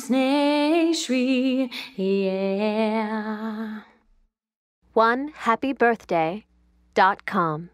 Pusnesri, yeah. 1HappyBirthday.com